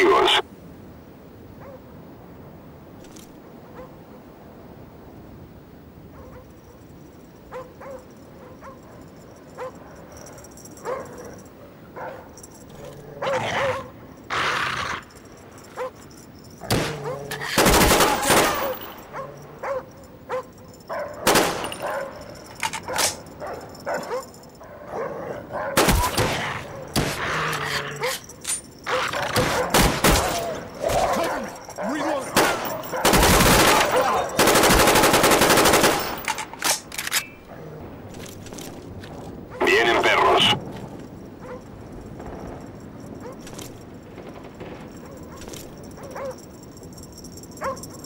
enemigos. Oh!